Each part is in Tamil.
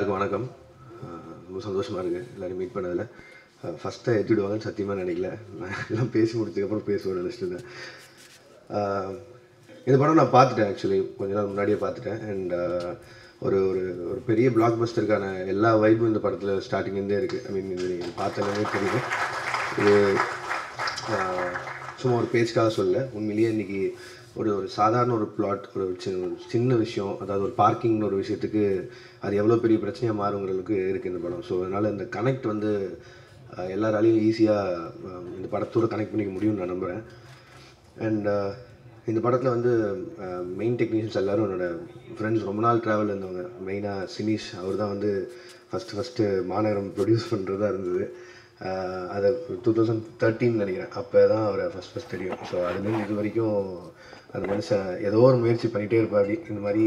எல்லாருக்கும் வணக்கம். ரொம்ப சந்தோஷமாக இருக்குது எல்லோரும் மீட் பண்ணதில். ஃபஸ்ட்டாக ஏற்றிடுவாங்கன்னு சத்தியமாக நினைக்கல. நான் எல்லாம் பேசி முடிச்சதுக்கப்புறம் பேசுவேன் நினச்சிட்டு. இந்த படம் நான் பார்த்துட்டேன், ஆக்சுவலி கொஞ்ச நாள் முன்னாடியே பார்த்துட்டேன். அண்ட் ஒரு ஒரு ஒரு பெரிய பிளாக் பஸ்டருக்கான எல்லா வைப்பும் இந்த படத்தில் ஸ்டார்டிங்லேருந்தே இருக்குது. ஐ மீன் இது நீங்கள் பார்த்தாலே தெரியும். இது சும்மா ஒரு பேச்சுக்காக சொல்ல, உண்மையிலேயே இன்றைக்கி ஒரு ஒரு சாதாரண ஒரு பிளாட், ஒரு சின்ன விஷயம், அதாவது ஒரு பார்க்கிங்னு ஒரு விஷயத்துக்கு அது எவ்வளோ பெரிய பிரச்சனையாக மாறுங்கிறதுக்கு இருக்குது இந்த படம். ஸோ அதனால் இந்த கனெக்ட் வந்து எல்லாராலையும் ஈஸியாக இந்த படத்தோடு கனெக்ட் பண்ணிக்க முடியும்னு நான் நம்புகிறேன். அண்ட் இந்த படத்தில் வந்து மெயின் டெக்னீஷியன்ஸ் எல்லோரும் என்னோடய ஃப்ரெண்ட்ஸ், ரொம்ப நாள் ட்ராவல் இருந்தவங்க. மெயினாக சினீஷ், அவர் தான் வந்து ஃபஸ்ட்டு மாநகரம் ப்ரொடியூஸ் பண்ணுறதா இருந்தது. அதை 2013 நினைக்கிறேன், அப்போ தான் அவரை ஃபஸ்ட் தெரியும். ஸோ அதுலேருந்து இது வரைக்கும் அந்த மனுஷன் ஏதோ ஒரு முயற்சி பண்ணிகிட்டே இருப்பார். இந்த மாதிரி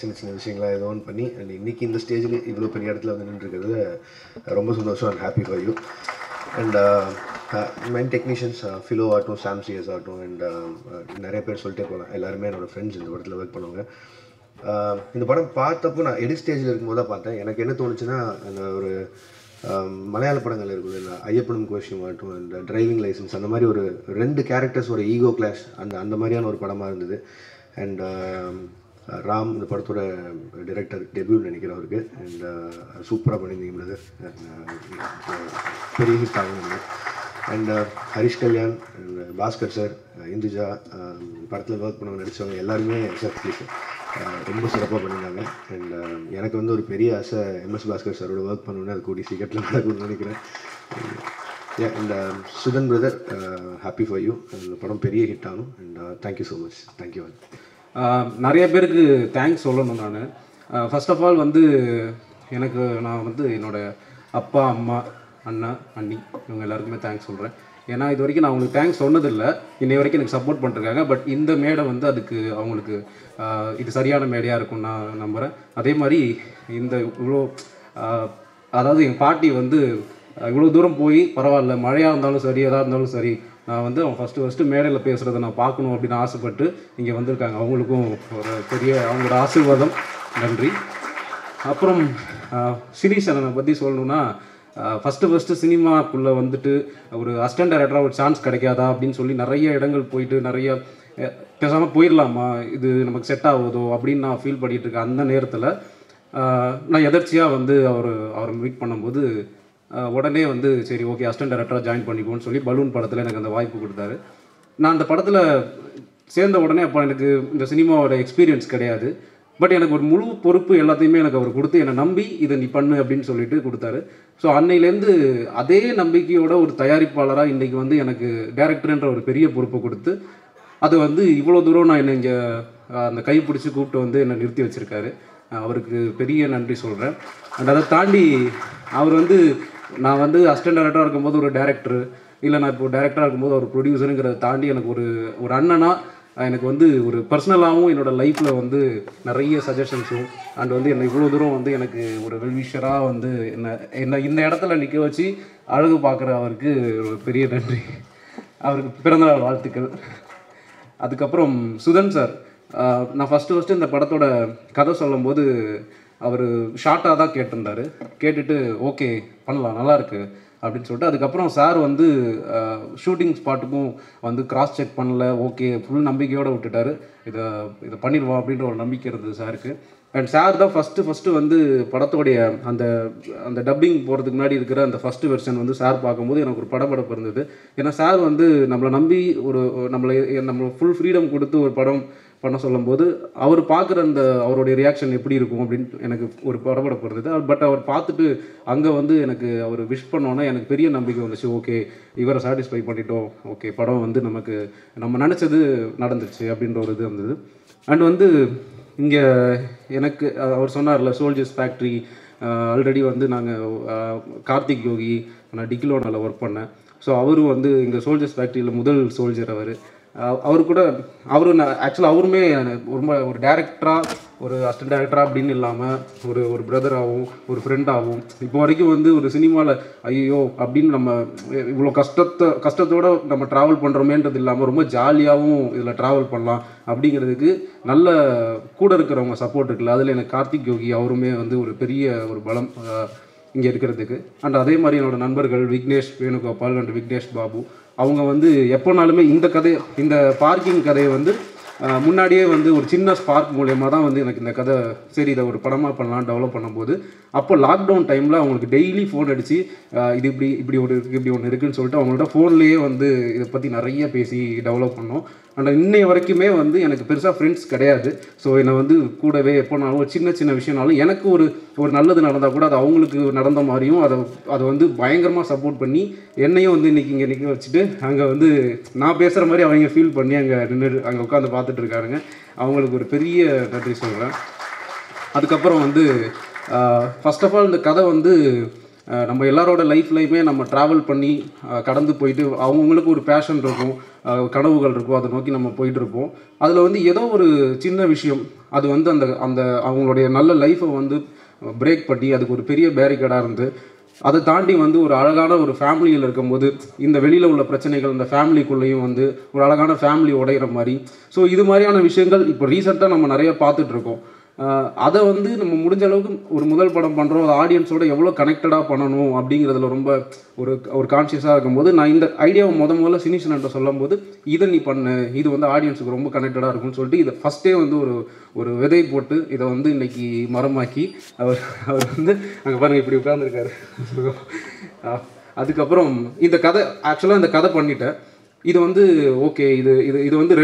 சின்ன சின்ன விஷயங்களாக ஏதோ ஒன்று பண்ணி அண்ட் இன்றைக்கி இந்த ஸ்டேஜில் இவ்வளோ பெரிய இடத்துல வந்து நின்றுருக்கிறது ரொம்ப சந்தோஷம். And happy for you. And main technicians ஃபிலோ ஆகட்டும், சாம் CS ஆகட்டும், அண்ட் நிறைய பேர் சொல்லிட்டே போகலாம். எல்லாருமே என்னோடய ஃப்ரெண்ட்ஸ் இந்த படத்தில் ஒர்க் பண்ணுவாங்க. இந்த படம் பார்த்தப்போ நான் எடிட் ஸ்டேஜில் இருக்கும்போது தான் பார்த்தேன். எனக்கு என்ன தோணுச்சுன்னா, அந்த ஒரு மலையாள படங்கள் இருக்குது இல்லை, ஐயப்பனும் கோஷியும் ஆகட்டும், அந்த டிரைவிங் லைசன்ஸ், அந்த மாதிரி ஒரு ரெண்டு கேரக்டர்ஸ் ஒரு ஈகோ கிளாஷ், அந்த அந்த மாதிரியான ஒரு படமாக இருந்தது. அண்ட் ராம் இந்த படத்தோட டிரெக்டர், டெபியூட் நினைக்கிறேன் அவருக்கு. அண்ட் சூப்பராக பண்ணியிருந்தீங்க, பெரிய ஹிட் ஆகும். அண்ட் ஹரிஷ், கல்யாண், பாஸ்கர் சார், இந்துஜா, படத்தில் ஒர்க் பண்ண நடித்தவங்க எல்லாருமே சார் ரொம்ப சிறப்பாக பண்ணியிருந்தாங்க. அண்ட் எனக்கு வந்து ஒரு பெரிய ஆசை, M.S. பாஸ்கர் சாரோட ஒர்க் பண்ணணுன்னு, அது கூடிய சீக்கிரத்தில் நடக்கணும்னு நினைக்கிறேன். And Sudhan brother, happy for you. அந்த படம் பெரிய ஹிட் ஆகும். And thank you so much. Thank you. நிறைய பேருக்கு தேங்க்ஸ் சொல்லணும். நான் ஃபர்ஸ்ட் ஆஃப் ஆல் வந்து எனக்கு நான் வந்து என்னோடய அப்பா, அம்மா, அண்ணா, அண்ணி இவங்க எல்லாருக்குமே தேங்க்ஸ் சொல்கிறேன். ஏன்னா இது வரைக்கும் நான் அவங்களுக்கு தேங்க்ஸ் சொன்னதில்லை. இன்னை வரைக்கும் எனக்கு சப்போர்ட் பண்ணிருக்காங்க. பட் இந்த மேடை வந்து அதுக்கு அவங்களுக்கு இது சரியான மேடையாக இருக்கும்னு நான் நம்புகிறேன். அதே மாதிரி இந்த இவ்வளோ, அதாவது எங்கள் பாட்டி வந்து இவ்வளோ தூரம் போய் பரவாயில்ல, மழையாக இருந்தாலும் சரி, எதாக இருந்தாலும் சரி, நான் வந்து அவங்க ஃபஸ்ட்டு மேடையில் பேசுகிறத நான் பார்க்கணும் அப்படின்னு ஆசைப்பட்டு இங்கே வந்திருக்காங்க. அவங்களுக்கும் ஒரு பெரிய அவங்களோட ஆசீர்வாதம், நன்றி. அப்புறம் சினீஷ் அண்ணனை பற்றி சொல்லணுன்னா, ஃபஸ்ட்டு சினிமாக்குள்ளே வந்துட்டு ஒரு அசிஸ்டன்ட் டைரக்டராக ஒரு சான்ஸ் கிடைக்காதா அப்படின்னு சொல்லி நிறைய இடங்கள் போயிட்டு, நிறைய பேசாமல் போயிடலாமா, இது நமக்கு செட் ஆகுதோ அப்படின்னு நான் ஃபீல் பண்ணிகிட்ருக்கேன். அந்த நேரத்தில் நான் எதர்ச்சியாக வந்து அவரை மீட் பண்ணும்போது உடனே வந்து சரி ஓகே அசிஸ்டன்ட் டைரக்டராக ஜாயின் பண்ணிக்கோன்னு சொல்லி பலூன் படத்தில் எனக்கு அந்த வாய்ப்பு கொடுத்தாரு. நான் அந்த படத்தில் சேர்ந்த உடனே அப்போ எனக்கு இந்த சினிமாவோட எக்ஸ்பீரியன்ஸ் கிடையாது. பட் எனக்கு ஒரு முழு பொறுப்பு எல்லாத்தையுமே எனக்கு அவர் கொடுத்து, என்னை நம்பி இதை நீ பண்ணு அப்படின்னு சொல்லிட்டு கொடுத்தாரு. ஸோ அன்னையிலேருந்து அதே நம்பிக்கையோட ஒரு தயாரிப்பாளராக இன்றைக்கி வந்து எனக்கு டைரக்டர்ன்ற ஒரு பெரிய பொறுப்பை கொடுத்து, அது வந்து இவ்வளோ தூரம் நான் என்னை இங்கே அந்த கைப்பிடிச்சி கூப்பிட்டு வந்து என்னை நிறுத்தி வச்சுருக்காரு. அவருக்கு பெரிய நன்றி சொல்கிறேன். அண்ட் அதை தாண்டி அவர் வந்து நான் வந்து அசிஸ்டன்ட் டைரக்டராக இருக்கும்போது ஒரு டைரக்டரு இல்லை, நான் இப்போ டைரக்டராக இருக்கும்போது ஒரு ப்ரொடியூசருங்கிறத தாண்டி எனக்கு ஒரு அண்ணனாக, எனக்கு வந்து ஒரு பர்சனலாகவும் என்னோடய லைஃப்பில் வந்து நிறைய சஜஷன்ஸும் அண்ட் வந்து என்னை இவ்வளோ தூரம் வந்து எனக்கு ஒரு வெல்விஷராக வந்து என்னை இந்த இடத்துல நிற்க வச்சு அழகு பார்க்குற அவருக்கு ஒரு பெரிய நன்றி. அவருக்கு பிறந்தநாள் வாழ்த்துக்கள். அதுக்கப்புறம் சுதன் சார், நான் ஃபஸ்ட்டு இந்த படத்தோட கதை சொல்லும்போது அவர் ஷார்ட்டாக தான் கேட்டிருந்தார். கேட்டுட்டு ஓகே பண்ணலாம், நல்லாயிருக்கு அப்படின்னு சொல்லிட்டு, அதுக்கப்புறம் சார் வந்து ஷூட்டிங் ஸ்பாட்டுக்கும் வந்து கிராஸ் செக் பண்ணல, ஓகே ஃபுல் நம்பிக்கையோடு விட்டுட்டார். இதை பண்ணிடுவோம் அப்படின்ற ஒரு நம்பிக்கை இருந்தது சாருக்கு. அண்ட் சார் தான் ஃபஸ்ட்டு வந்து படத்தோடைய அந்த டப்பிங் போகிறதுக்கு முன்னாடி இருக்கிற அந்த ஃபஸ்ட்டு வெர்ஷன் வந்து சார் பார்க்கும்போது எனக்கு ஒரு படபடப்பு இருந்தது. ஏன்னா சார் வந்து நம்மளை நம்பி நம்மளை ஃபுல் ஃப்ரீடம் கொடுத்து ஒரு படம் பண்ண சொல்லும்போது அவர் பார்க்குற அந்த அவருடைய ரியாக்ஷன் எப்படி இருக்கும் அப்படின்னு எனக்கு ஒரு படபடப்பு இருந்தது. பட் அவர் பார்த்துட்டு அங்கே வந்து எனக்கு அவர் விஷ் பண்ணோன்னா எனக்கு பெரிய நம்பிக்கை வந்துச்சு, ஓகே இவரை சாட்டிஸ்ஃபை பண்ணிட்டோம், ஓகே படம் வந்து நமக்கு நம்ம நினச்சது நடந்துச்சு அப்படின்ற ஒரு இது இருந்தது. அண்ட் வந்து இங்கே எனக்கு அவர் சொன்னார்ல சோல்ஜர்ஸ் ஃபேக்ட்ரி, ஆல்ரெடி வந்து நாங்கள் கார்த்திக் யோகி, நான் டிக்லோனால ஒர்க் பண்ணேன். ஸோ அவரும் வந்து இங்கே சோல்ஜர்ஸ் ஃபேக்ட்ரியில் முதல் சோல்ஜர் அவர். அவர் கூட அவரு ஆக்சுவலாக அவருமே ரொம்ப ஒரு டைரக்டராக ஒரு அசிஸ்டன்ட் டைரக்டரா அப்படினு இல்லாம ஒரு ஒரு பிரதராவும் ஒரு ஃப்ரெண்டாவும் இப்போ வரைக்கும் வந்து ஒரு சினிமால ஐயோ அப்படினு நம்ம இவ்ளோ கஷ்டத்தோட நம்ம டிராவல் பண்றோமேன்றது இல்லாம ரொம்ப ஜாலியாவும் இதல டிராவல் பண்ணலாம் அப்படிங்கிறதுக்கு நல்ல கூட இருக்குறவங்க சப்போர்ட் இருக்குல. அதுல எனக்கு கார்த்திக் யோகி அவருமே வந்து ஒரு பெரிய ஒரு பலம் இங்க இருக்குிறதுக்கு. அண்ட் அதே மாதிரி என்னோட நண்பர்கள் விக்னேஷ் வேணுகோபால் அண்ட் விக்னேஷ் பாபு அவங்க வந்து எப்பனாலுமே இந்த கதை இந்த பார்க்கிங் கதையை வந்து முன்னாடியே வந்து ஒரு சின்ன ஸ்பார்க் மூலமா தான் வந்து எனக்கு இந்த கதை சரி இதை ஒரு படமாக பண்ணலாம் டெவலப் பண்ணும்போது அப்போ லாக்டவுன் டைமில் அவங்களுக்கு டெய்லி ஃபோன் அடித்து இது இப்படி ஒன்று இருக்குன்னு சொல்லிட்டு அவங்கள்ட்ட ஃபோன்லேயே வந்து இதை பற்றி நிறைய பேசி டெவலப் பண்ணோம். ஆனால் இன்னைய வரைக்குமே வந்து எனக்கு பெருசாக ஃப்ரெண்ட்ஸ் கிடையாது. ஸோ என்னை வந்து கூடவே எப்போனாலும் ஒரு சின்ன சின்ன விஷயம்னாலும் எனக்கு ஒரு நல்லது நடந்தால் கூட அது அவங்களுக்கு நடந்த மாதிரியும் அதை வந்து பயங்கரமாக சப்போர்ட் பண்ணி என்னையும் வந்து இங்கே நிற்க வச்சுட்டு அங்கே வந்து நான் பேசுகிற மாதிரி அவங்க ஃபீல் பண்ணி அங்கே உட்காந்து பார்த்துட்டு இருக்காருங்க. அவங்களுக்கு ஒரு பெரிய நன்றி சொல்கிறேன். அதுக்கப்புறம் வந்து ஃபர்ஸ்ட் ஆஃப் ஆல் இந்த கதை வந்து நம்ம எல்லாரோட லைஃப்லையுமே நம்ம ட்ராவல் பண்ணி கடந்து போயிட்டு அவங்களுக்கு ஒரு பேஷன் இருக்கும் கனவுகள் இருக்கும் அதை நோக்கி நம்ம போயிட்டுருப்போம். அதில் வந்து ஏதோ ஒரு சின்ன விஷயம் அது வந்து அந்த அந்த அவங்களுடைய நல்ல லைஃப்பை வந்து பிரேக் பண்ணி அதுக்கு ஒரு பெரிய பேரிகேடாக இருந்து அதை தாண்டி வந்து ஒரு அழகான ஒரு ஃபேமிலியில் இருக்கும்போது இந்த வெளியில் உள்ள பிரச்சனைகள் இந்த ஃபேமிலிக்குள்ளேயும் வந்து ஒரு அழகான ஃபேமிலி உடையிற மாதிரி ஸோ இது மாதிரியான விஷயங்கள் இப்போ ரீசெண்டாக நம்ம நிறைய பார்த்துட்ருக்கோம். அதை வந்து நம்ம முடிஞ்ச அளவுக்கு ஒரு முதல் படம் பண்ணுறோம் அது ஆடியன்ஸோடு எவ்வளோ கனெக்டடாக பண்ணணும் அப்படிங்கிறதுல ரொம்ப ஒரு கான்ஷியஸாக இருக்கும்போது நான் இந்த ஐடியாவை முதல்ல சினிஷன்ட்ட சொல்லும் போது இதை நீ பண்ணு இது வந்து ஆடியன்ஸுக்கு ரொம்ப கனெக்டடாக இருக்கும்னு சொல்லிட்டு இதை ஃபஸ்ட்டே வந்து ஒரு விதை போட்டு இதை வந்து இன்றைக்கி மரமாக்கி அவர் வந்து அங்கே பாருங்கள் இப்படி உட்கார்ந்துருக்காரு. அதுக்கப்புறம் இந்த கதை ஆக்சுவலாக இந்த கதை பண்ணிட்டேன். இது வந்து ஓகே இது இது இது வந்து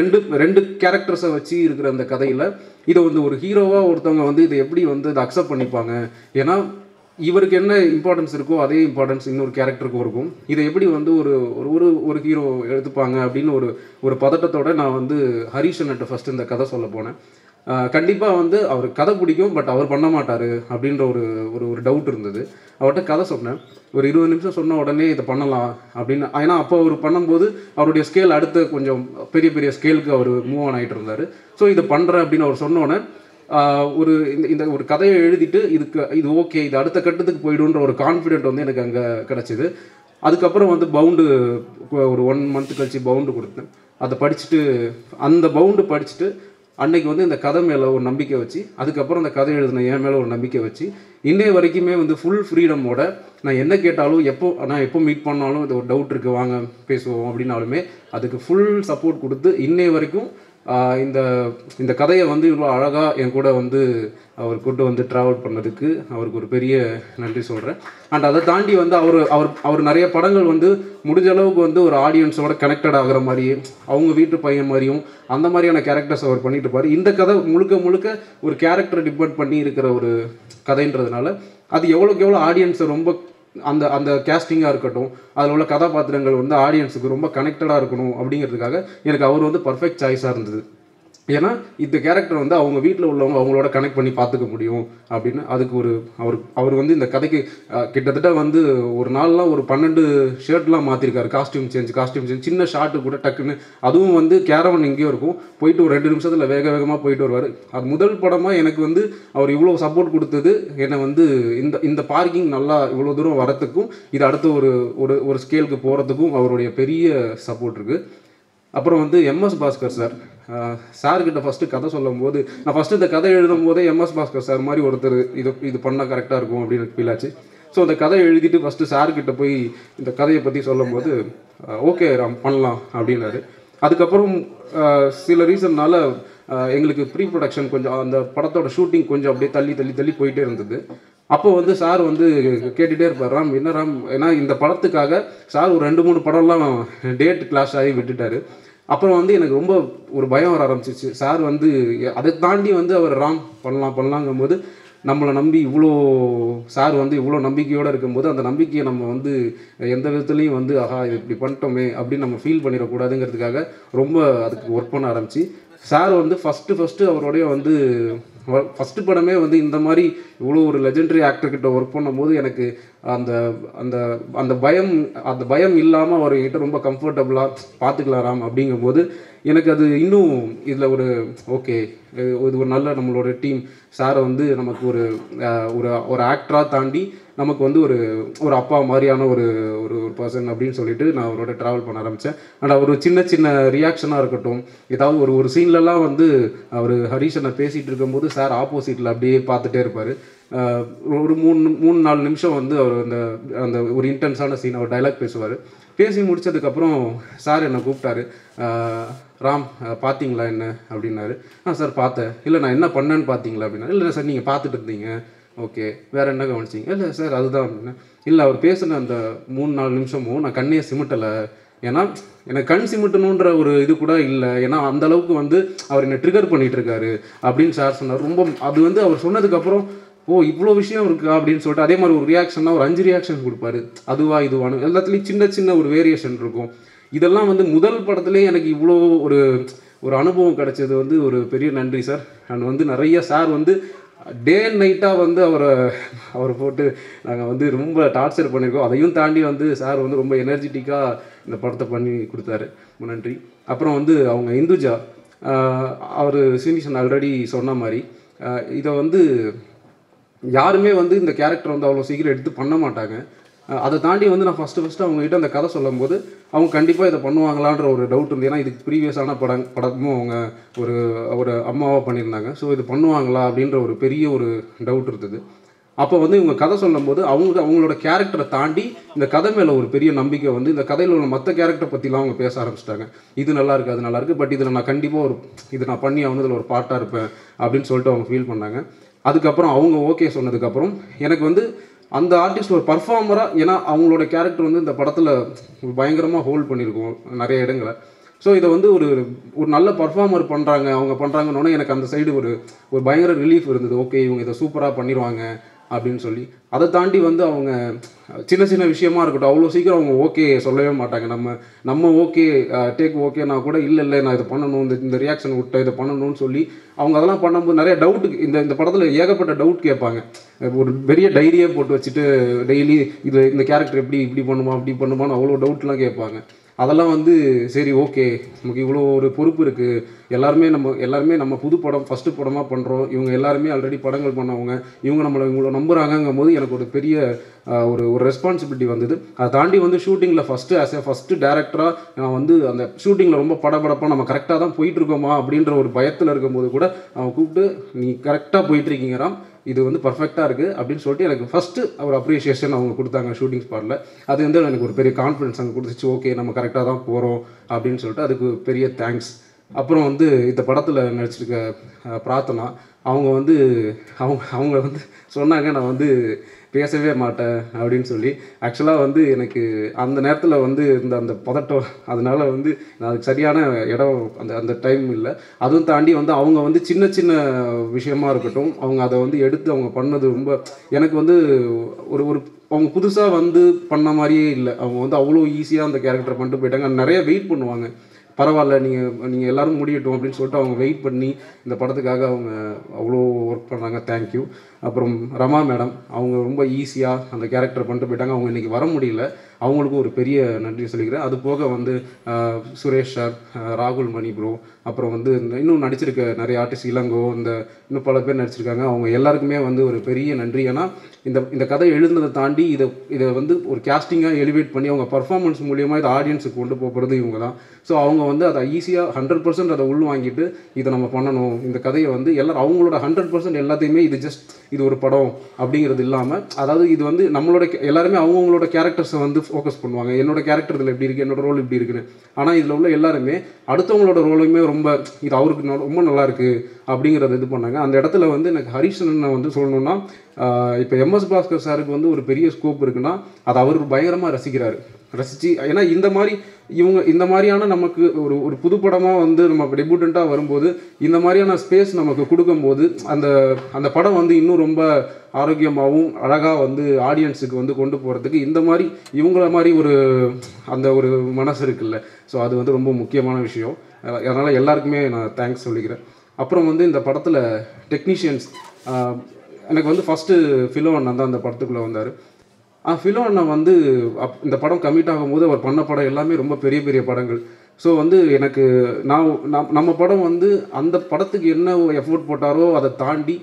ரெண்டு கேரக்டர்ஸை வச்சு இருக்கிற அந்த கதையில் இதை வந்து ஒரு ஹீரோவாக ஒருத்தவங்க வந்து இதை எப்படி வந்து இதை அக்செப்ட் பண்ணிப்பாங்க ஏன்னா இவருக்கு என்ன இம்பார்ட்டன்ஸ் இருக்கோ அதே இம்பார்ட்டன்ஸ் இன்னொரு கேரக்டருக்கும் இருக்கும். இதை எப்படி வந்து ஒரு ஒரு ஒரு ஹீரோ எடுத்துப்பாங்க அப்படின்னு ஒரு பதட்டத்தோடு நான் வந்து ஹரிஷன்ட்ட ஃபஸ்ட்டு இந்த கதை சொல்ல போனேன். கண்டிப்பாக வந்து அவர் கதை பிடிக்கும் பட் அவர் பண்ண மாட்டார் அப்படின்ற ஒரு ஒரு டவுட் இருந்தது. அவர்கிட்ட கதை சொன்னேன் ஒரு 20 நிமிஷம் சொன்ன உடனே இதை பண்ணலாம் அப்படின்னு ஏன்னா அப்போ அவர் பண்ணும்போது அவருடைய ஸ்கேல் அடுத்த கொஞ்சம் பெரிய பெரிய ஸ்கேலுக்கு அவர் மூவ் ஆன் ஆகிட்டு இருந்தார். ஸோ இதை பண்ணுறேன் அப்படின்னு அவர் சொன்னோடனே ஒரு இந்த ஒரு கதையை எழுதிட்டு இது ஓகே இது அடுத்த கட்டத்துக்கு போய்டுன்ற ஒரு கான்ஃபிடென்ட் வந்து எனக்கு அங்கே கிடச்சிது. அதுக்கப்புறம் வந்து பவுண்டு ஒரு 1 மந்த் கழிச்சு பவுண்டு கொடுத்தேன். அதை படிச்சுட்டு அந்த பவுண்டு படிச்சுட்டு அன்னைக்கு வந்து இந்த கதை மேலே ஒரு நம்பிக்கை வச்சு அதுக்கப்புறம் இந்த கதை எழுதின என் மேலே ஒரு நம்பிக்கை வச்சு இன்றைய வரைக்குமே வந்து ஃபுல் ஃப்ரீடமோட நான் என்ன கேட்டாலும் நான் எப்போ மீட் பண்ணாலும் இது ஒரு டவுட் இருக்குது வாங்க பேசுவோம் அப்படின்னாலுமே அதுக்கு ஃபுல் சப்போர்ட் கொடுத்து இன்றைய வரைக்கும் இந்த கதையை வந்து இவ்வளோ அழகாக என் கூட வந்து அவர் கூட்டு வந்து ட்ராவல் பண்ணதுக்கு அவருக்கு ஒரு பெரிய நன்றி சொல்கிறேன். அண்ட் அதை தாண்டி வந்து அவர் நிறைய படங்கள் வந்து முடிஞ்ச அளவுக்கு வந்து ஒரு ஆடியன்ஸோட கனெக்டட் ஆகிற மாதிரியே அவங்க வீட்டு பையன் மாதிரியும் அந்த மாதிரியான கேரக்டர்ஸ் அவர் பண்ணிட்டு இருப்பார். இந்த கதை முழுக்க ஒரு கேரக்டரை டிபெண்ட் பண்ணி இருக்கிற ஒரு கதைன்றதுனால அது எவ்வளோ ஆடியன்ஸை ரொம்ப அந்த அந்த கேஸ்டிங்காக இருக்கட்டும் அதில் உள்ள கதாபாத்திரங்கள் வந்து ஆடியன்ஸுக்கு ரொம்ப கனெக்டடாக இருக்கணும் அப்படிங்கிறதுக்காக எனக்கு அவர் வந்து பர்ஃபெக்ட் சாய்ஸாக இருந்தது. ஏன்னா இந்த கேரக்டர் வந்து அவங்க வீட்டில் உள்ளவங்க அவங்களோட கனெக்ட் பண்ணி பார்த்துக்க முடியும் அப்படின்னு அதுக்கு அவர் வந்து இந்த கதைக்கு கிட்டத்தட்ட வந்து ஒரு நாள்லாம் ஒரு 12 ஷர்ட்லாம் மாற்றிருக்காரு. காஸ்டியூம் சேஞ்ச் சின்ன ஷார்ட்டு கூட டக்குன்னு அதுவும் வந்து கேரவன் எங்கேயோ இருக்கும் போயிட்டு ஒரு 2 நிமிஷத்தில் வேகமாக போயிட்டு வருவார். அது முதல் படமாக எனக்கு வந்து அவர் இவ்வளோ சப்போர்ட் கொடுத்தது என்னை வந்து இந்த பார்க்கிங் நல்லா இவ்வளோ தூரம் வரத்துக்கும் இது அடுத்த ஒரு ஒரு ஸ்கேலுக்கு போகிறதுக்கும் அவருடைய பெரிய சப்போர்ட் இருக்குது. அப்புறம் வந்து எம்எஸ் பாஸ்கர் சார்கிட்ட ஃபஸ்ட்டு கதை சொல்லும் போது நான் ஃபஸ்ட்டு இந்த கதை எழுதும் போதே எம்எஸ் பாஸ்கர் சார் மாதிரி ஒருத்தர் இது பண்ணால் கரெக்டாக இருக்கும் அப்படின்னு ஃபீல் ஆச்சு. ஸோ அந்த கதை எழுதிட்டு ஃபஸ்ட்டு சார்கிட்ட போய் இந்த கதையை பற்றி சொல்லும் போது ஓகே பண்ணலாம் அப்படின்னாரு. அதுக்கப்புறம் சில ரீசன்னால் எங்களுக்கு ப்ரீ ப்ரொடக்ஷன் கொஞ்சம் அந்த படத்தோட ஷூட்டிங் கொஞ்சம் அப்படியே தள்ளி போயிட்டே இருந்தது. அப்போ வந்து சார் வந்து கேட்டுகிட்டே இருப்பார் ராம் ஏன்னா இந்த படத்துக்காக சார் ஒரு 2-3 படம்லாம் டேட் கிளாஷ் ஆகி விட்டுட்டார். அப்புறம் வந்து எனக்கு ரொம்ப ஒரு பயம் வர ஆரம்பிச்சிச்சு. சார் வந்து அதை தாண்டி வந்து அவர் ராம் பண்ணலாங்கும்போது நம்மளை நம்பி இவ்வளோ சார் வந்து இவ்வளோ நம்பிக்கையோடு இருக்கும்போது அந்த நம்பிக்கையை நம்ம வந்து எந்த விதத்துலேயும் வந்து ஆஹா இது இப்படி பண்ணிட்டோமே அப்படின்னு நம்ம ஃபீல் பண்ணிடக்கூடாதுங்கிறதுக்காக ரொம்ப அதுக்கு ஒர்க் பண்ண ஆரம்பிச்சு சார் வந்து ஃபஸ்ட்டு அவரோடைய வந்து ஃபஸ்ட்டு படமே வந்து இந்த மாதிரி இவ்வளோ ஒரு லெஜெண்டரி ஆக்டர்கிட்ட ஒர்க் பண்ணும்போது எனக்கு அந்த அந்த அந்த பயம் அந்த பயம் இல்லாமல் அவர் என்கிட்ட ரொம்ப கம்ஃபர்டபுளாக பார்த்துக்கலாம் அப்படிங்கும்போது எனக்கு அது இன்னும் இதில் ஒரு ஓகே இது ஒரு நல்ல நம்மளோட டீம் சாரை வந்து நமக்கு ஒரு ஒரு ஆக்டராக தாண்டி நமக்கு வந்து ஒரு ஒரு அப்பா மாதிரியான ஒரு ஒரு பர்சன் அப்படின்னு சொல்லிட்டு நான் அவரோட ட்ராவல் பண்ண ஆரம்பித்தேன். அண்ட் அவர் சின்ன சின்ன ரியாக்ஷனாக இருக்கட்டும், ஏதாவது ஒரு ஒரு சீன்லலாம் வந்து அவர் ஹரிஷ் நான் பேசிகிட்டு இருக்கும்போது சார் ஆப்போசிட்டில் அப்படியே பார்த்துட்டே இருப்பார். ஒரு மூணு நாலு நிமிஷம் வந்து அவர் அந்த அந்த ஒரு இன்டென்ஸான சீன் அவர் டைலாக் பேசுவார். பேசி முடித்ததுக்கப்புறம் சார் என்னை கூப்பிட்டாரு, ராம் பார்த்தீங்களா என்ன அப்படின்னாரு. ஆ சார் பார்த்தேன், இல்லை நான் என்ன பண்ணேன்னு பார்த்தீங்களா அப்படின்னா, இல்லை சார் நீங்கள் பார்த்துட்டு இருந்தீங்க, ஓகே வேறு என்ன கவனிச்சிங்க, இல்லை சார் அதுதான் அப்படின்னா, இல்லை அவர் பேசின அந்த மூணு நாலு நிமிஷமும் நான் கண்ணையே சிமிட்டலை, ஏன்னா எனக்கு கண் சிமிட்டணுன்ற ஒரு இது கூட இல்லை, ஏன்னா அந்தளவுக்கு வந்து அவர் என்னை ட்ரிகர் பண்ணிகிட்ருக்காரு அப்படின்னு சார் சொன்னார். ரொம்ப அது வந்து அவர் சொன்னதுக்கப்புறம் ஓ இவ்வளோ விஷயம் இருக்கா அப்படின்னு சொல்லிட்டு அதே மாதிரி ஒரு ரியாக்ஷன்னா ஒரு 5 ரியாக்ஷன் கொடுப்பாரு, அதுவா இதுவானு எல்லாத்துலேயும் சின்ன சின்ன ஒரு வேரியேஷன் இருக்கும். இதெல்லாம் வந்து முதல் படத்துலேயே எனக்கு இவ்வளோ ஒரு ஒரு அனுபவம் கிடைச்சது வந்து ஒரு பெரிய நன்றி சார். அண்ட் வந்து நிறைய சார் வந்து டே அண்ட் நைட்டாக வந்து அவரை போட்டு நாங்கள் வந்து ரொம்ப டார்ச்சர் பண்ணியிருக்கோம். அதையும் தாண்டி வந்து சார் வந்து ரொம்ப எனர்ஜெட்டிக்காக இந்த படத்தை பண்ணி கொடுத்தாரு, நன்றி. அப்புறம் வந்து அவங்க இந்துஜா அவர் சீனிஷன் ஆல்ரெடி சொன்ன மாதிரி இதை வந்து யாருமே வந்து இந்த கேரக்டர் வந்து அவ்வளோ சீக்கிரம் எடுத்து பண்ண மாட்டாங்க. அதை தாண்டி வந்து நான் ஃபஸ்ட்டு அவங்ககிட்ட அந்த கதை சொல்லும் போது அவங்க கண்டிப்பாக இதை பண்ணுவாங்களான்ற ஒரு டவுட் இருந்து, ஏன்னா இதுக்கு ப்ரீவியஸான படமும் அவங்க ஒரு ஒரு அம்மாவாக பண்ணியிருந்தாங்க. ஸோ இது பண்ணுவாங்களா அப்படின்ற ஒரு பெரிய ஒரு டவுட் இருந்தது. அப்போ வந்து இவங்க கதை சொல்லும் போது அவங்களோட கேரக்டரை தாண்டி இந்த கதை மேலே ஒரு பெரிய நம்பிக்கை வந்து இந்த கதையில் உள்ள மற்ற கேரக்டர் பற்றிலாம் அவங்க பேச ஆரம்பிச்சிட்டாங்க. இது நல்லாயிருக்கு அது நல்லாயிருக்கு, பட் இதில் நான் கண்டிப்பாக ஒரு இது நான் பண்ணி அவனதில் ஒரு பார்ட்டாக இருப்பேன் அப்படின்னு சொல்லிட்டு அவங்க ஃபீல் பண்ணாங்க. அதுக்கப்புறம் அவங்க ஓகே சொன்னதுக்கப்புறம் எனக்கு வந்து அந்த ஆர்டிஸ்ட் ஒரு பர்ஃபார்மராக, ஏன்னா அவங்களோட கேரக்டர் வந்து இந்த படத்தில் பயங்கரமாக ஹோல்ட் பண்ணியிருக்கோம் நிறைய இடங்களை. ஸோ இதை வந்து ஒரு ஒரு நல்ல பர்ஃபார்மர் பண்ணுறாங்க அவங்க பண்ணுறாங்கன்னொன்னே எனக்கு அந்த சைடு ஒரு ஒரு பயங்கர ரிலீஃப் இருந்தது, ஓகே இவங்க இதை சூப்பராக பண்ணிடுவாங்க அப்படின்னு சொல்லி. அதை தாண்டி வந்து அவங்க சின்ன சின்ன விஷயமா இருக்கட்டும், அவ்வளோ சீக்கிரம் அவங்க ஓகே சொல்லவே மாட்டாங்க. நம்ம ஓகே டேக் ஓகேனா கூட இல்லை நான் இதை பண்ணணும், இந்த ரியாக்ஷன் விட்டேன் இதை பண்ணணும்னு சொல்லி அவங்க அதெல்லாம் பண்ணும்போது நிறைய டவுட்டுக்கு இந்த படத்தில் ஏகப்பட்ட டவுட் கேட்பாங்க. ஒரு பெரிய டைரியே போட்டு வச்சுட்டு டெய்லி இது இந்த கேரக்டர் இப்படி பண்ணுமா அப்படி பண்ணுமான்னு அவ்வளோ டவுட்லாம் கேட்பாங்க. அதெல்லாம் வந்து சரி ஓகே நமக்கு இவ்வளோ ஒரு பொறுப்பு இருக்குது, எல்லாருமே நம்ம புது படம் ஃபஸ்ட்டு படமாக பண்ணுறோம், இவங்க எல்லாருமே ஆல்ரெடி படங்கள் பண்ணவங்க, இவங்க நம்மளை இவ்வளோ நம்புகிறாங்கங்கும் போது எனக்கு ஒரு பெரிய ஒரு ஒரு ரெஸ்பான்சிபிலிட்டி வந்தது. அதை தாண்டி வந்து ஷூட்டிங்கில் ஃபஸ்ட்டு டேரக்டராக நான் வந்து அந்த ஷூட்டிங்கில் ரொம்ப படப்படப்போம் நம்ம கரெக்டாக தான் போயிட்டுருக்கோமா அப்படின்ற ஒரு பயத்தில் இருக்கும்போது கூட அவன் கூப்பிட்டு நீ கரெக்டாக போயிட்டுருக்கீங்கராம், இது வந்து பர்ஃபெக்டாக இருக்குது அப்படின்னு சொல்லிட்டு எனக்கு ஃபஸ்ட்டு ஒரு அப்ரிஷியேஷன் அவங்க கொடுத்தாங்க ஷூட்டிங் ஸ்பாட்டில். அது வந்து எனக்கு ஒரு பெரிய கான்ஃபிடன்ஸ் அங்கே கொடுத்துச்சு, ஓகே நம்ம கரெக்டாக தான் போகிறோம் அப்படின்னு சொல்லிட்டு அதுக்கு பெரிய தேங்க்ஸ். அப்புறம் வந்து இந்த படத்தில் நடிச்சிருக்க பிரார்த்தனா அவங்க வந்து அவங்க வந்து சொன்னாங்க நான் வந்து பேசவே மாட்டேன் அப்படின்னு சொல்லி. ஆக்சுவலாக வந்து எனக்கு அந்த நேரத்தில் வந்து அந்த பதட்டம், அதனால் வந்து நான் அதுக்கு சரியான இடம் அந்த டைம் இல்லை. அதுவும் தாண்டி வந்து அவங்க வந்து சின்ன சின்ன விஷயமா இருக்கட்டும் அவங்க அதை வந்து எடுத்து அவங்க பண்ணது ரொம்ப எனக்கு வந்து ஒரு ஒரு அவங்க புதுசாக வந்து பண்ண மாதிரியே இல்லை. அவங்க வந்து அவ்வளோ ஈஸியாக அந்த கேரக்டரை பண்ணிட்டு போயிட்டாங்க. நிறைய வெயிட் பண்ணுவாங்க, பரவாயில்ல நீங்கள் எல்லோரும் முடியட்டும் அப்படின்னு சொல்லிட்டு அவங்க வெயிட் பண்ணி இந்த படத்துக்காக அவங்க அவ்வளோ ஒர்க் பண்ணாங்க, தேங்க்யூ. அப்புறம் ரமா மேடம் அவங்க ரொம்ப ஈஸியாக அந்த கேரக்டர் பண்ணிட்டு போயிட்டாங்க. அவங்க இன்றைக்கி வர முடியல, அவங்களுக்கும் ஒரு பெரிய நன்றி சொல்லிக்கிறேன். அது போக வந்து சுரேஷ் சார், ராகுல் மணி ப்ரோ, அப்புறம் வந்து இன்னும் நடிச்சிருக்க நிறைய ஆர்டிஸ்ட் இளங்கோ, இந்த இன்னும் பல பேர் நடிச்சிருக்காங்க, அவங்க எல்லாருக்குமே வந்து ஒரு பெரிய நன்றி. ஏன்னா இந்த கதை எழுதுனதை தாண்டி இதை வந்து ஒரு கேஸ்டிங்காக எலிவேட் பண்ணி அவங்க பர்ஃபார்மன்ஸ் மூலிமா இதை ஆடியன்ஸுக்கு கொண்டு போகிறது இவங்க தான். ஸோ அவங்க வந்து அதை ஈஸியாக 100% அதை உள்வாங்கிட்டு இதை நம்ம பண்ணணும், இந்த கதையை வந்து எல்லாரும் அவங்களோட 100% எல்லாத்தையுமே இது ஜஸ்ட் இது ஒரு படம் அப்படிங்கிறது இல்லாமல், அதாவது இது வந்து நம்மளோட எல்லாருமே அவங்கவுங்களோட கேரக்டர்ஸை வந்து ஃபோக்கஸ் பண்ணுவாங்க. என்னோடய கேரக்டர் இதில் எப்படி இருக்குது, என்னோடய ரோல் இப்படி இருக்குன்னு. ஆனால் இதில் உள்ள எல்லாருமே அடுத்தவங்களோட ரோலையுமே ரொம்ப இது அவருக்கு ரொம்ப நல்லாயிருக்கு அப்படிங்கிறத இது பண்ணாங்க. அந்த இடத்துல வந்து எனக்கு ஹரிஷனை வந்து சொல்லணுன்னா, இப்போ எம்எஸ் பாஸ்கர் சாருக்கு வந்து ஒரு பெரிய ஸ்கோப் இருக்குன்னா அது அவருக்கு பயங்கரமாக ரசித்து, ஏன்னா இந்த மாதிரி இந்த மாதிரியான நமக்கு ஒரு ஒரு புதுப்படமாக வந்து நம்ம டெபியூட்டண்ட்டாக வரும்போது இந்த மாதிரியான ஸ்பேஸ் நமக்கு கொடுக்கும்போது அந்த படம் வந்து இன்னும் ரொம்ப ஆரோக்கியமாகவும் அழகாக வந்து ஆடியன்ஸுக்கு வந்து கொண்டு போகிறதுக்கு இந்த மாதிரி இவங்கள மாதிரி ஒரு அந்த ஒரு மனசு இருக்குல்ல, ஸோ அது வந்து ரொம்ப முக்கியமான விஷயம். அதனால் எல்லாருக்குமே நான் தேங்க்ஸ் சொல்லிக்கிறேன். அப்புறம் வந்து இந்த படத்துல டெக்னீஷியன்ஸ் எனக்கு வந்து ஃபர்ஸ்ட் ஃபிலோ அண்ணா தான் அந்த படத்துக்குள்ள வந்தாரு. ஃபிலோ அண்ணா வந்து இந்த படம் கமிட் ஆகும்போது அவர் பண்ண படம் எல்லாமே ரொம்ப பெரிய பெரிய படங்கள். ஸோ வந்து எனக்கு நான் நம்ம படம் வந்து அந்த படத்துக்கு என்ன எஃபோர்ட் போட்டாரோ அதை தாண்டி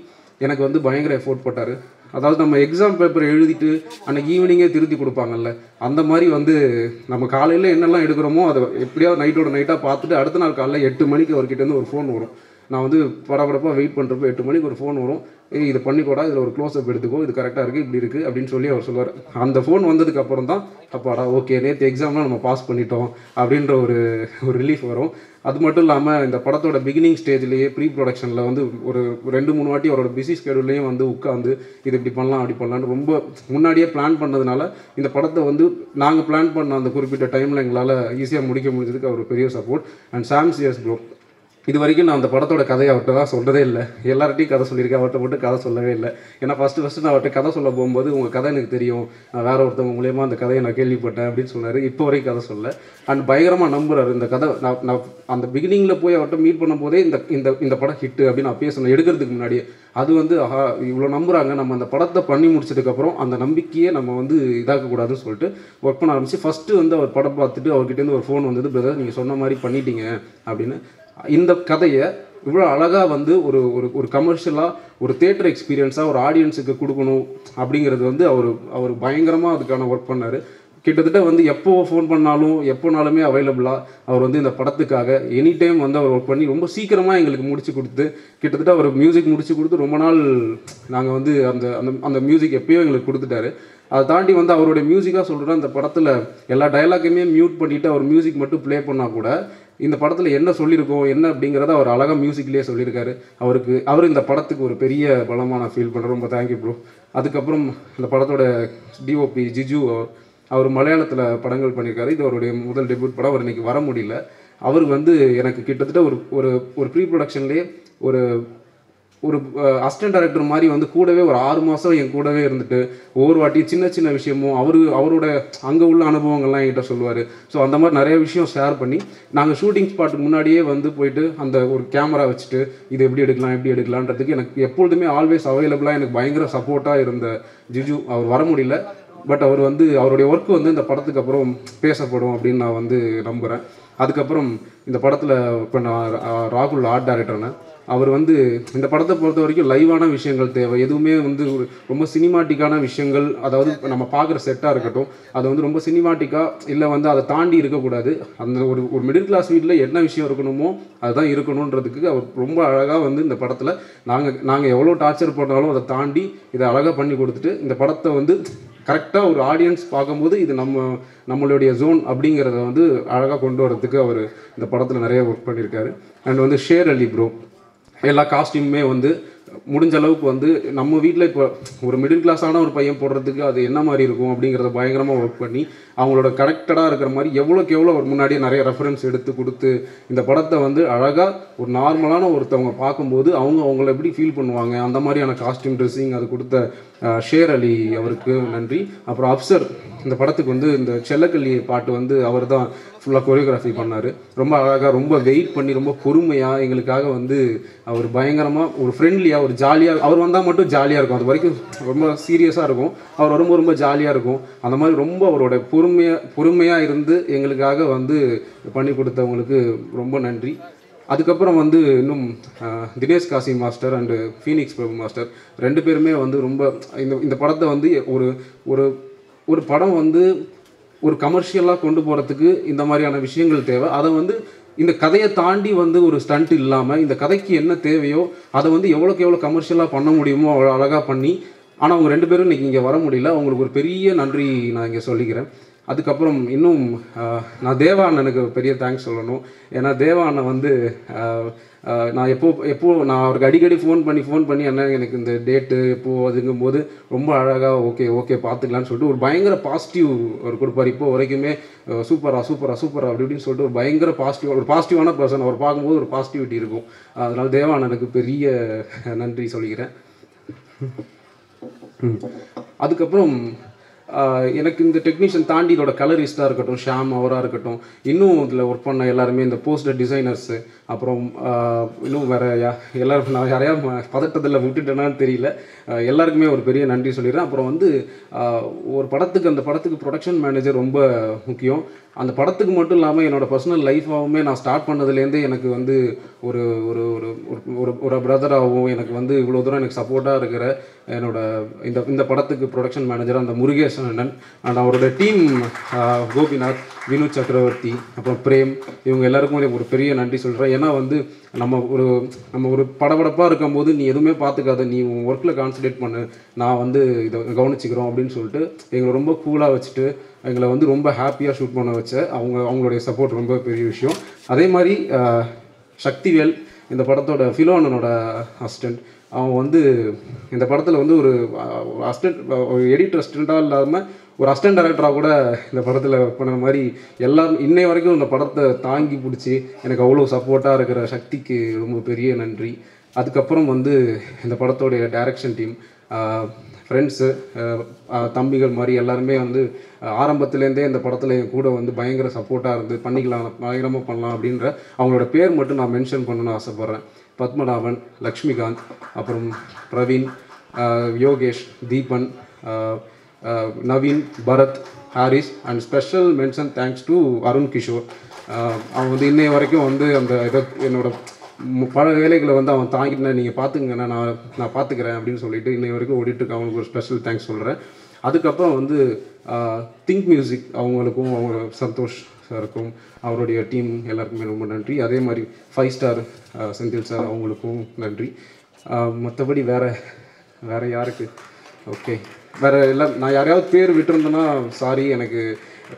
எனக்கு வந்து பயங்கர எஃபோர்ட் போட்டார். அதாவது நம்ம எக்ஸாம் பேப்பர் எழுதிட்டு அன்றைக்கி ஈவினிங்கே திருத்தி கொடுப்பாங்கல்ல, அந்த மாதிரி வந்து நம்ம காலையில் என்னெல்லாம் எடுக்கிறோமோ அதை எப்படியாவது நைட்டோட நைட்டாக பார்த்துட்டு அடுத்த நாள் காலையில் 8 மணிக்கு அவர்கிட்டேருந்து ஒரு ஃபோன் வரும். நான் வந்து படப்படப்பாக வெயிட் பண்ணுறப்போ 8 மணிக்கு ஒரு ஃபோன் வரும், இது பண்ணிக்கூடா, இதில் ஒரு க்ளோஸ்அப் எடுத்துக்கோ, இது கரெக்டாக இருக்குது, இப்படி இருக்குது அப்படின்னு சொல்லி அவர் சொல்லுவார். அந்த ஃபோன் வந்ததுக்கப்புறம் தான் அப்பாடா ஓகே நேற்று எக்ஸாம்லாம் நம்ம பாஸ் பண்ணிட்டோம் அப்படின்ற ஒரு ரிலீஃப் வரும். அது மட்டும் இல்லாமல் இந்த படத்தோட பிகினிங் ஸ்டேஜ்லேயே ப்ரீ ப்ரொடக்ஷனில் வந்து ஒரு 2-3 வாட்டி அவரோட பிஸி ஸ்கெடியூல்லையும் வந்து உட்காந்து இது இப்படி பண்ணலாம் அப்படி பண்ணலான்னு ரொம்ப முன்னாடியே பிளான் பண்ணதுனால இந்த படத்தை வந்து நாங்கள் பிளான் பண்ண அந்த குறிப்பிட்ட டைமில் எங்களால் ஈஸியாக முடிக்க முடிஞ்சதுக்கு அவர் பெரிய support. And Sam CS bro, இது வரைக்கும் நான் அந்த படத்தோட கதையை அவர்கிட்ட தான் சொல்கிறதே இல்லை, எல்லார்ட்டையும் கதை சொல்லியிருக்கேன், அவர்கிட்ட மட்டும் கதை சொல்லவே இல்லை. ஏன்னா ஃபஸ்ட்டு நான் அவர்கிட்ட கதை சொல்ல போகும்போது உங்கள் கதை எனக்கு தெரியும், வேறு ஒருத்தவங்க மூலியமாக அந்த கதையை நான் கேள்விப்பட்டேன் அப்படின்னு சொன்னார். இப்போ வரைக்கும் கதை சொல்ல அண்ட் பயங்கரமாக நம்புறாரு இந்த கதை. நான் அந்த பிகினிங்கில் போய் அவர்கிட்ட மீட் பண்ணும் போதே இந்த படம் ஹிட்டு அப்படின்னு அப்பயே சொன்னேன் எடுக்கிறதுக்கு முன்னாடியே. அது வந்து ஆஹா இவ்வளோ நம்புகிறாங்க, நம்ம அந்த படத்தை பண்ணி முடிச்சதுக்கப்புறம் அந்த நம்பிக்கையை நம்ம வந்து இதாக்கக்கூடாதுன்னு சொல்லிட்டு ஒர்க் பண்ண ஆரம்பிச்சு. ஃபஸ்ட்டு வந்து அவர் படம் பார்த்துட்டு அவர்கிட்டேருந்து ஒரு ஃபோன் வந்தது, பிரதர் நீங்கள் சொன்ன மாதிரி பண்ணிட்டீங்க அப்படின்னு. இந்த கதையை இவ்வளோ அழகாக வந்து ஒரு ஒரு கமர்ஷியலாக ஒரு தியேட்டர் எக்ஸ்பீரியன்ஸாக ஒரு ஆடியன்ஸுக்கு கொடுக்கணும் அப்படிங்கிறது வந்து அவர் பயங்கரமாக அதுக்கான ஒர்க் பண்ணார். கிட்டத்தட்ட வந்து எப்போ ஃபோன் பண்ணாலும் எப்போனாலுமே அவைலபிளாக அவர் வந்து இந்த படத்துக்காக எனி டைம் வந்து அவர் ஒர்க் பண்ணி ரொம்ப சீக்கிரமாக எங்களுக்கு முடிச்சு கொடுத்து, கிட்டத்தட்ட அவர் மியூசிக் முடிச்சு கொடுத்து ரொம்ப நாள் நாங்கள் வந்து அந்த அந்த அந்த மியூசிக் எப்போயோ எங்களுக்கு கொடுத்துட்டாரு. அதை தாண்டி வந்து அவருடைய மியூசிக்காக சொல்கிறேன், அந்த படத்தில் எல்லா டைலாக்கையுமே மியூட் பண்ணிவிட்டு அவர் மியூசிக் மட்டும் ப்ளே பண்ணால் கூட இந்த படத்தில் என்ன சொல்லியிருக்கோம் என்ன அப்படிங்கிறத அவர் அழகாக மியூசிக்லேயே சொல்லியிருக்காரு. அவர் இந்த படத்துக்கு ஒரு பெரிய பலமாக நான் ஃபீல் பண்ணுறேன். ரொம்ப தேங்க்யூ ப்ரோ. அதுக்கப்புறம் இந்த படத்தோட டிஓபி ஜிஜு, அவர் மலையாளத்தில் படங்கள் பண்ணியிருக்காரு, இது அவருடைய முதல் டெபியூட் படம், அவர் இன்றைக்கி வர முடியல. அவர் வந்து எனக்கு கிட்டத்தட்ட ஒரு ஒரு ப்ரீ ப்ரொடக்ஷன்லேயே ஒரு ஒரு அசிஸ்டன்ட் டைரக்டர் மாதிரி வந்து கூடவே ஒரு 6 மாதம் என் கூடவே இருந்துட்டு ஒவ்வொரு வாட்டி சின்ன சின்ன விஷயமும் அவரோட அங்கே உள்ள அனுபவங்கள்லாம் என்கிட்ட சொல்லுவார். ஸோ அந்த மாதிரி நிறைய விஷயம் ஷேர் பண்ணி நாங்கள் ஷூட்டிங் ஸ்பாட்டுக்கு முன்னாடியே வந்து போயிட்டு அந்த ஒரு கேமரா வச்சுட்டு இது எப்படி எடுக்கலாம் எப்படி எடுக்கலான்றதுக்கு எனக்கு எப்பொழுதுமே ஆல்வேஸ் அவைலபிளாக எனக்கு பயங்கர சப்போர்ட்டாக இருந்த ஜிஜு அவர் வர முடியல. பட் அவர் வந்து அவருடைய ஒர்க்கு வந்து இந்த படத்துக்கு அப்புறம் பேசப்படும் அப்படின்னு நான் வந்து நம்புகிறேன். அதுக்கப்புறம் இந்த படத்தில் இப்போ நான் ராகுல் ஆர்ட் டைரக்டர்னு, அவர் வந்து இந்த படத்தை பொறுத்த வரைக்கும் லைவான விஷயங்கள் தேவை, எதுவுமே வந்து ரொம்ப சினிமாட்டிக்கான விஷயங்கள், அதாவது நம்ம பார்க்குற செட்டாக இருக்கட்டும் அது வந்து ரொம்ப சினிமாட்டிக்காக இல்லை வந்து அதை தாண்டி இருக்கக்கூடாது. அந்த ஒரு மிடில் கிளாஸ் வீட்டில் என்ன விஷயம் இருக்கணுமோ அதுதான் இருக்கணுன்றதுக்கு அவர் ரொம்ப அழகாக வந்து இந்த படத்தில் நாங்கள் எவ்வளோ டார்ச்சர் பண்ணாலும் அதை தாண்டி இதை அழகாக பண்ணி கொடுத்துட்டு இந்த படத்தை வந்து கரெக்டாக ஒரு ஆடியன்ஸ் பார்க்கும்போது இது நம்மளுடைய ஜோன் அப்படிங்கிறத வந்து அழகாக கொண்டு வரதுக்கு அவர் இந்த படத்தில் நிறைய ஒர்க் பண்ணியிருக்காரு. அண்ட் வந்து ஷேர் அலி ப்ரோ, எல்லா காஸ்டியூமுமே வந்து முடிஞ்ச அளவுக்கு வந்து நம்ம வீட்டில் இப்போ ஒரு மிடில் கிளாஸான ஒரு பையன் போடுறதுக்கு அது என்ன மாதிரி இருக்கும் அப்படிங்கிறத பயங்கரமாக ஒர்க் பண்ணி அவங்களோட கரெக்டடாக இருக்கிற மாதிரி எவ்வளோக்கு எவ்வளோ ஒரு முன்னாடியே நிறைய ரெஃபரன்ஸ் எடுத்து கொடுத்து இந்த படத்தை வந்து அழகாக ஒரு நார்மலான ஒருத்தவங்க பார்க்கும்போது அவங்கள எப்படி ஃபீல் பண்ணுவாங்க அந்த மாதிரியான காஸ்டியூம் ட்ரெஸ்ஸிங் அது கொடுத்த ஷேர் அலி அவருக்கு நன்றி. அப்புறம் அப்சர், இந்த படத்துக்கு வந்து இந்த செல்லக்கல்லி பாட்டு வந்து அவர் தான் ஃபுல்லாக கொரியோகிராஃபி பண்ணார். ரொம்ப அழகாக ரொம்ப வெயிட் பண்ணி ரொம்ப பொறுமையாக எங்களுக்காக வந்து அவர் பயங்கரமாக ஒரு ஃப்ரெண்ட்லியாக ஒரு ஜாலியாக, அவர் வந்தால் மட்டும் ஜாலியாக இருக்கும், அது வரைக்கும் ரொம்ப சீரியஸாக இருக்கும், அவர் வரும்போது ரொம்ப ஜாலியாக இருக்கும். அந்த மாதிரி ரொம்ப அவரோட பொறுமையாக இருந்து எங்களுக்காக வந்து பண்ணி கொடுத்தவங்களுக்கு ரொம்ப நன்றி. அதுக்கப்புறம் வந்து இன்னும் Dinesh Kasi master and Phoenix Prabhu master 2 பேருமே வந்து ரொம்ப இந்த படத்தை வந்து ஒரு ஒரு ஒரு படம் வந்து ஒரு கமர்ஷியலாக கொண்டு போகிறதுக்கு இந்த மாதிரியான விஷயங்கள் தேவை. அதை வந்து இந்த கதையை தாண்டி வந்து ஒரு ஸ்டண்ட் இல்லாமல் இந்த கதைக்கு என்ன தேவையோ அதை வந்து எவ்வளோக்கு எவ்வளோ கமர்ஷியலாக பண்ண முடியுமோ அவ்வளோ அழகாக பண்ணி. ஆனால் அவங்க 2 பேரும் இன்றைக்கி இங்கே வர முடியல, அவங்களுக்கு ஒரு பெரிய நன்றி நான் இங்கே சொல்லிக்கிறேன். அதுக்கப்புறம் இன்னும் நான் தேவா அண்ணனுக்கு பெரிய தேங்க்ஸ் சொல்லணும். ஏன்னா தேவா அண்ணன் வந்து நான் எப்போது நான் அவருக்கு அடிக்கடி ஃபோன் பண்ணி அண்ணன் எனக்கு இந்த டேட்டு எப்போது அதுங்கும்போது ரொம்ப அழகாக ஓகே பார்த்துக்கலான்னு சொல்லிட்டு ஒரு பயங்கர பாசிட்டிவ் அவர் கொடுப்பார். இப்போது வரைக்குமே சூப்பராக அப்படி இப்படின்னு சொல்லிட்டு ஒரு பயங்கர பாசிட்டிவான பர்சன், அவர் பார்க்கும்போது ஒரு பாசிட்டிவிட்டி இருக்கும். அதனால் தேவா அண்ணனுக்கு பெரிய நன்றி சொல்லிக்கிறேன். அதுக்கப்புறம் எனக்கு இந்த டெக்னீஷியன் தாண்டி இதோட கலரிஸ்டா இருக்கட்டும் ஷாம் அவரா இருக்கட்டும் இன்னும் இதுல வர்க் பண்ண எல்லாரும் இந்த போஸ்டர் டிசைனர்ஸ் அப்புறம் இன்னும் வேற எல்லாரும் நான் யாரையா பதட்டத்துல விட்டுட்டேனான்னு தெரியல எல்லாருக்குமே ஒரு பெரிய நன்றி சொல்லிறேன் அப்புறம் வந்து ஒரு படத்துக்கு அந்த படத்துக்கு ப்ரொடக்ஷன் மேனேஜர் ரொம்ப முக்கியம் அந்த படத்துக்கு மட்டும் இல்லாம என்னோட पर्सनल லைஃபாவுமே நான் ஸ்டார்ட் பண்ணதில இருந்து எனக்கு வந்து ஒரு ஒரு ஒரு ஒரு பிரதராவும் எனக்கு வந்து இவ்வளவு தூரம் எனக்கு சப்போர்ட்டா இருக்கிற என்னோட இந்த இந்த படத்துக்கு ப்ரொடக்ஷன் மேனேஜர் அந்த Murugesh and our team Gopinath, Vinu Chakravarti, Prem, இவங்க எல்லாருக்கும் ஒரு பெரிய நன்றி சொல்றேன் ஏனா வந்து நம்ம ஒரு படபடப்பா இருக்கும்போது நீ எதுமே பாத்துக்காத நீ workல கான்சென்ட்ரேட் பண்ணு நான் வந்து இத கவனிச்சிக்கிறோம் அப்படினு சொல்லிட்டு எங்களை ரொம்ப கூலா வச்சிட்டு எங்களை வந்து ரொம்ப ஹேப்பியா ஷூட் பண்ண வச்ச அவங்க அவங்களுடைய சப்போர்ட் ரொம்ப பெரிய விஷயம் அதே மாதிரி சக்திவேல் இந்த படத்தோட ஃபிலோனனோட அசிஸ்டன்ட் அவன் வந்து இந்த படத்துல வந்து ஒரு அசிஸ்டன்ட் எடிட்டர் அசிஸ்டன்ட்டா இல்லாம ஒரு அசிஸ்டன்ட் டைரக்டரா கூட இந்த படத்துல வர்க் பண்ண மாதிரி எல்லாரும் இன்னை வரைக்கும் இந்த படத்தை தாங்கி பிடிச்சி எனக்கு அவ்வளவு சப்போர்ட்டா இருக்கிற சக்திக்கு ரொம்ப பெரிய நன்றி அதுக்கு அப்புறம் வந்து இந்த படத்தோட டைரக்ஷன் டீம் Friends, தம்பிகள் மாதிரி எல்லாரும் வந்து ஆரம்பத்துல இருந்தே இந்த படத்துல கூட வந்து பயங்கர சப்போர்ட்டா இருந்து பண்ணிக்கலாம் பயங்கரமா பண்ணலாம் அப்படிங்கற அவங்களோட பேர் மட்டும் நான் மென்ஷன் பண்ணனும் ஆசைப்படுறேன் பத்மநாபன் லக்ஷ்மிகாந்த் அப்புறம் Praveen Yogesh Deepan Naveen Bharat Harish and special mention thanks to Arun Kishore அவங்க வந்து இன்னை வரைக்கும் வந்து அந்த என்னோட பல வேலைகளை வந்து அவன் தாங்கிட்டே நீங்க பாத்துங்க நான் பாத்துக்கறேன் அப்படினு சொல்லிட்டு இன்னை வரைக்கும் ஓடிட்டு இருக்க அவங்களுக்கு ஒரு ஸ்பெஷல் தேங்க்ஸ் சொல்றேன் அதுக்கு அப்புறம் வந்து திங்க் மியூзик அவங்களுக்கும் அவங்க சந்தோஷ் சாருக்கும் அவருடைய டீம் எல்லாருக்கும் ரொம்ப நன்றி அதே மாதிரி 5 ஸ்டார் செந்தில் சார் அவங்களுக்கும் நன்றி மத்தபடி வேற யாருக்கு ஓகே வேற எல்லாம் நான் யாரையாவது பேர் விட்டுறேன்னா சாரி எனக்கு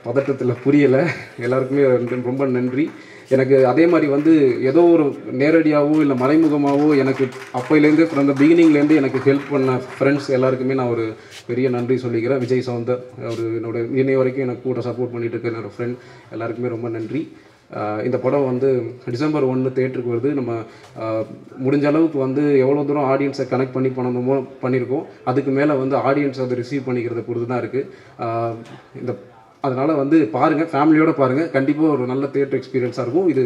பதட்டத்துல புரியல எல்லாருக்கும் ரொம்ப நன்றி எனக்கு அதே மாதிரி வந்து ஏதோ ஒரு நேரடியாவோ இல்ல மறைமுகமாவோ எனக்கு அப்பையில இருந்து from the beginning ல இருந்து எனக்கு ஹெல்ப் பண்ண फ्रेंड्स எல்லாருக்கும் நான் ஒரு பெரிய நன்றி சொல்லிக்கிறேன் விஜய் சௌந்தர் அவர் என்னோட இன்னை வரைக்கும் எனக்கு கூட சப்போர்ட் பண்ணிட்டு இருக்க என்னோட friend எல்லாருக்கும் ரொம்ப நன்றி இந்த படம் வந்து டிசம்பர் 1 தியேட்டருக்கு வருது நம்ம முடிஞ்ச அளவுக்கு வந்து எவ்வளவு தூரம் ஆடியன்ஸை கனெக்ட் பண்ணி பண்ணணுமோ பண்ணிருக்கோம் அதுக்கு மேல வந்து ஆடியன்ஸ் அதை ரிசீவ் பண்ணிக்கிறது பொறுத்து தான் இருக்கு இந்த அதனால வந்து பாருங்க ஃபேமிலியோட பாருங்க கண்டிப்பா ஒரு நல்ல தியேட்டர் எக்ஸ்பீரியன்ஸா இருக்கும் இது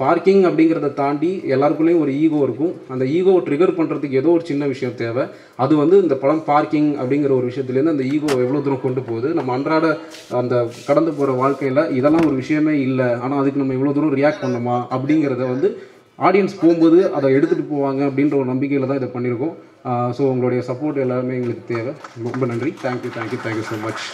parking அப்படிங்கறத தாண்டி எல்லாருக்குள்ளேயும் ஒரு ஈகோ இருக்கும் அந்த ஈகோவை ட்ரிகர் பண்றதுக்கு ஏதோ ஒரு சின்ன விஷயம் தேவை அது வந்து இந்த படம் parking அப்படிங்கற ஒரு விஷயத்துல இருந்து அந்த ஈகோ எவ்வளவு தூரம் கொண்டு போகுது நம்ம அன்றாட அந்த கடந்து போற வாழ்க்கையில இதெல்லாம் ஒரு விஷயமே இல்ல ஆனா அதுக்கு நம்ம இவ்வளவு தூரம் ரியாக்ட் பண்ணோமா அப்படிங்கறதை வந்து ஆடியன்ஸ் போகும்போது அதை எடுத்துட்டு போவாங்க அப்படிங்கற ஒரு நம்பிக்கையில தான் இத பண்ணிருக்கோம் சோ உங்களுடைய சப்போர்ட் எல்லாரும் எங்களுக்கு தேவை ரொம்ப நன்றி thank you so much